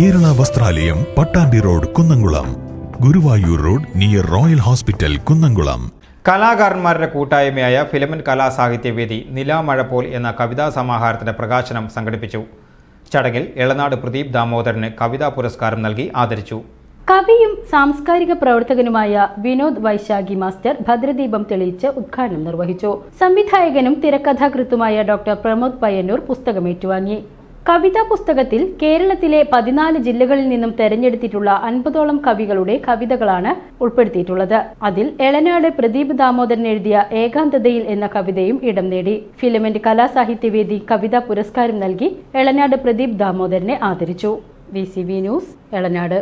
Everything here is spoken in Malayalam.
Kerala Vasthralayam, Pattambi road, Kunnamkulam. Guruvayur road near royal hospital, Kunnamkulam. കലാകാരന്മാരുടെ കൂട്ടായ്മയായ ഫിലമെന്റ് കലാസാഹിത്യവേദി നിലാമഴപോൽ എന്ന കവിതാ സമാഹാരത്തിന്റെ പ്രകാശനം സംഘടിപ്പിച്ചു. ചടങ്ങിൽ എളനാട് പ്രദീപ് ദാമോദരന് കവിതാ പുരസ്കാരം നൽകി ആദരിച്ചു. കവിയും സാംസ്കാരിക പ്രവർത്തകനുമായ വിനോദ് വൈശാഖി മാസ്റ്റർ ഭദ്രദീപം തെളിയിച്ച് ഉദ്ഘാടനം നിർവഹിച്ചു. സംവിധായകനും തിരക്കഥാകൃത്തുമായ ഡോക്ടർ പ്രമോദ് പയ്യന്നൂർ പുസ്തകം ഏറ്റുവാങ്ങി. കവിതാ പുസ്തകത്തിൽ കേരളത്തിലെ 14 ജില്ലകളിൽ നിന്നും തെരഞ്ഞെടുത്തിട്ടുള്ള 50ഓളം കവികളുടെ കവിതകളാണ് ഉൾപ്പെടുത്തിയിട്ടുള്ളത്. അതിൽ എളനാട് പ്രദീപ് ദാമോദരൻ എഴുതിയ ഏകാന്തതയിൽ എന്ന കവിതയും ഇടം നേടി. ഫിലമെന്റ് കലാസാഹിത്യവേദി കവിതാ പുരസ്കാരം നൽകി എളനാട് പ്രദീപ് ദാമോദരനെ ആദരിച്ചു. VCV news, Elanad.